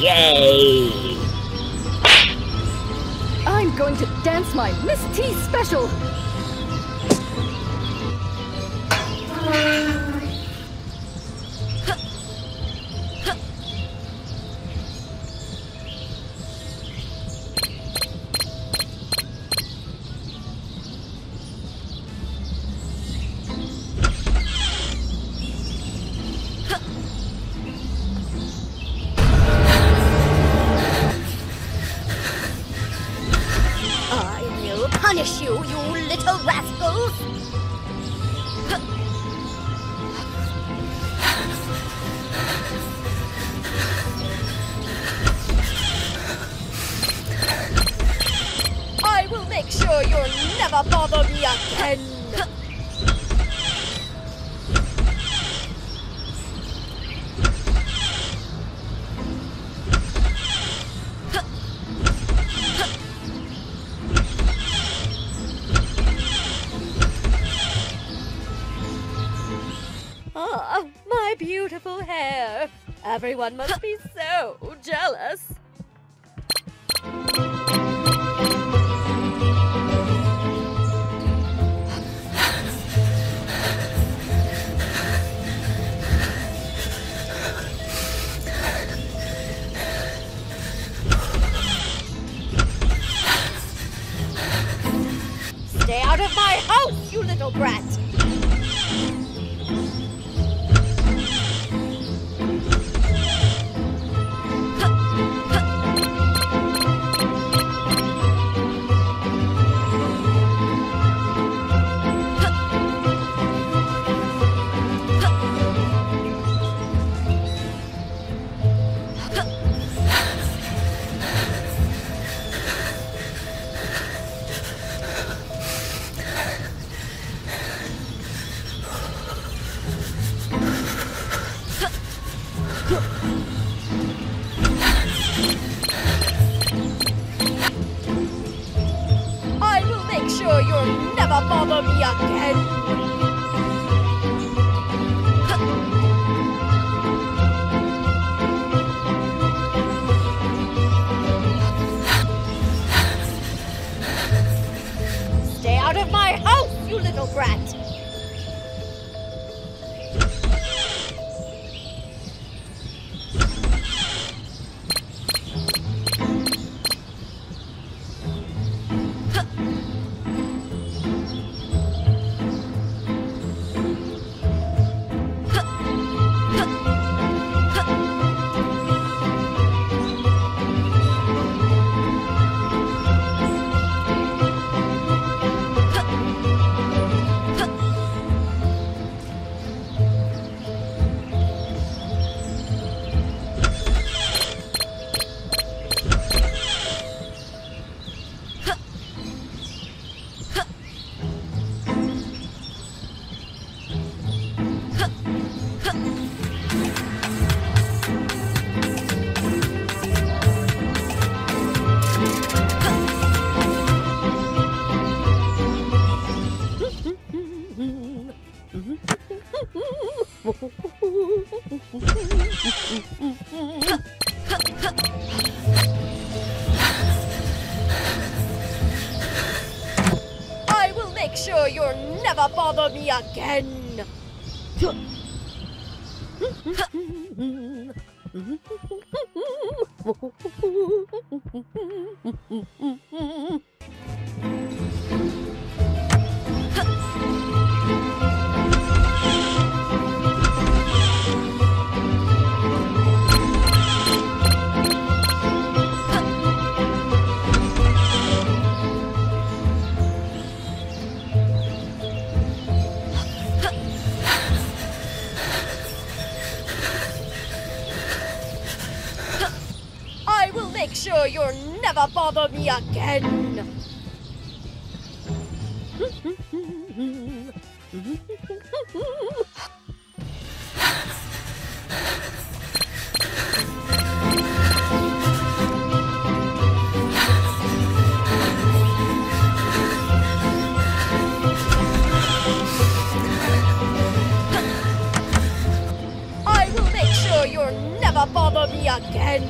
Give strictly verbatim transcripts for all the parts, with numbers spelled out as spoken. Yay! I'm going to dance my Miss T special! Punish you, you little rascals! I will make sure you'll never bother me again! Ah, oh, my beautiful hair. Everyone must be so jealous. Stay out of my house, you little brat. I will make sure you'll never bother me again. Stay out of my house, you little brat! I will make sure you'll never bother me again. Make sure you'll never bother me again. I will make sure you'll never up over me again.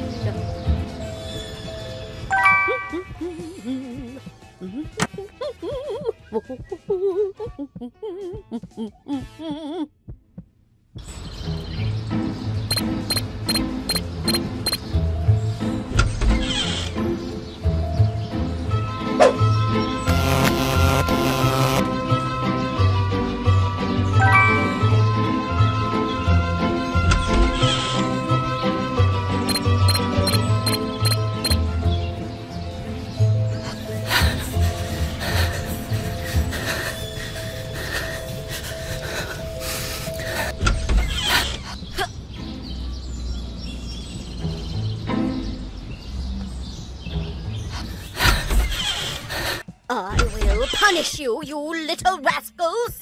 I will punish you, you little rascals!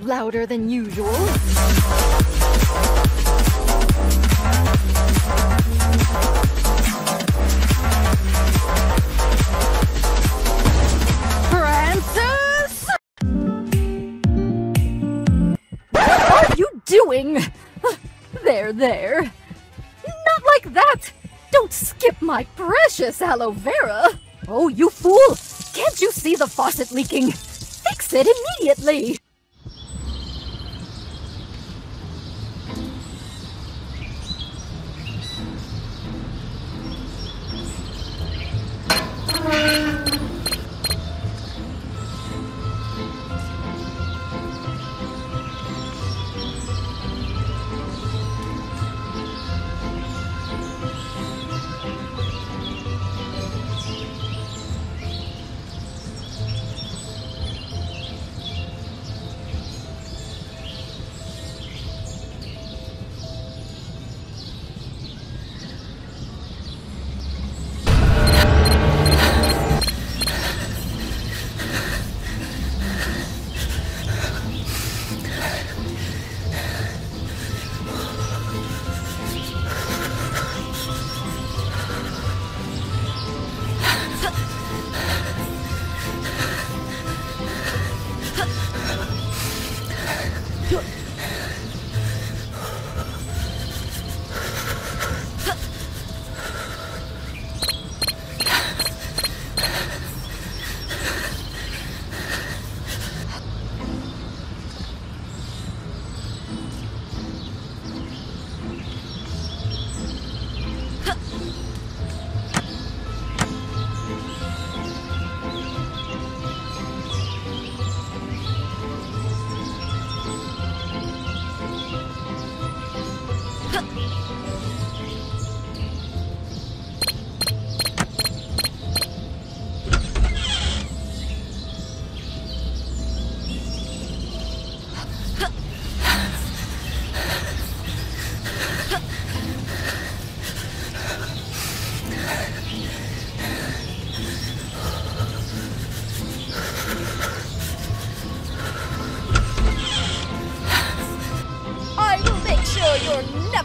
Louder than usual. Francis! What are you doing? There, there. Not like that! Don't skip my precious aloe vera! Oh, you fool! Can't you see the faucet leaking? Fix it immediately!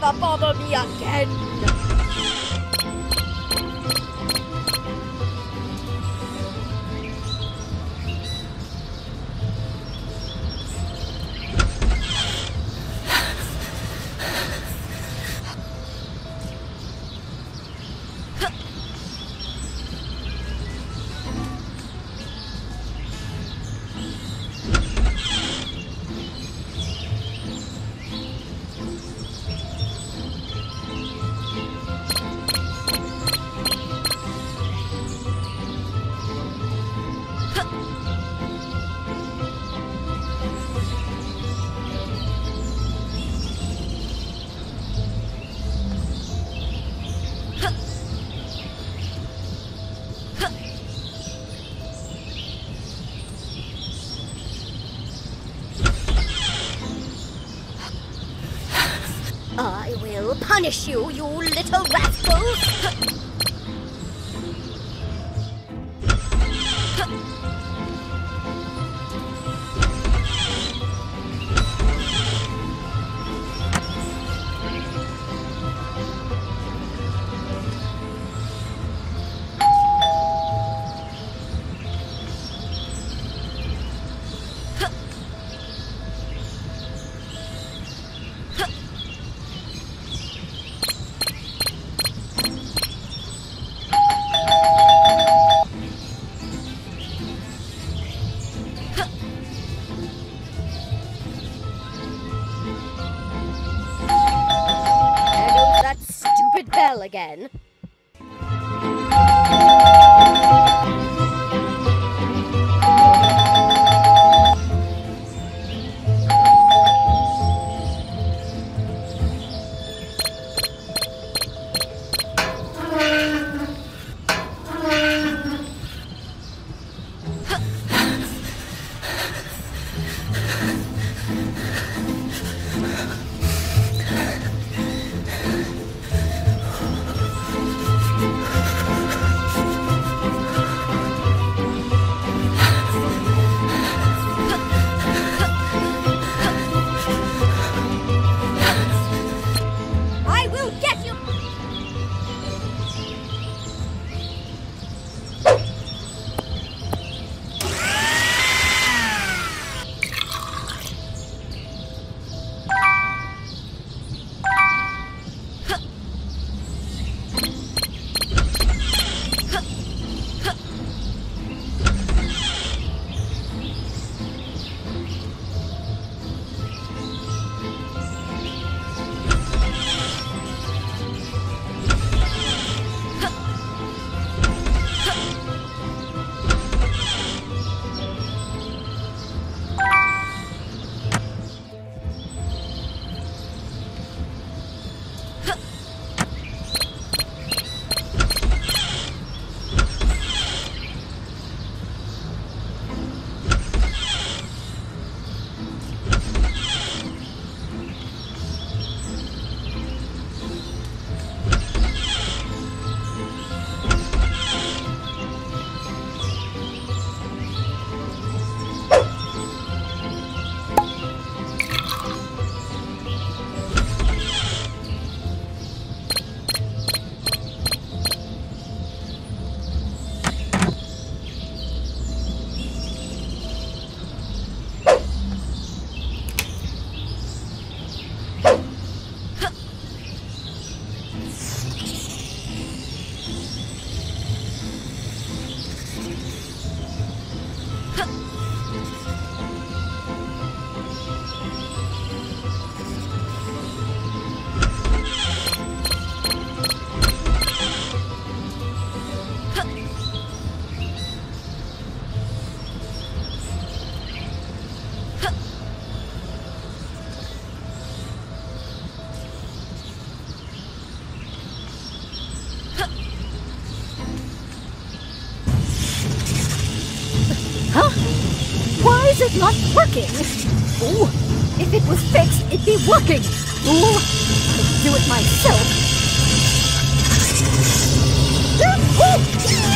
never bother me again. I will punish you, you little rascal! Again. It's not working. Oh, if it was fixed, it'd be working. Oh, I'd do it myself.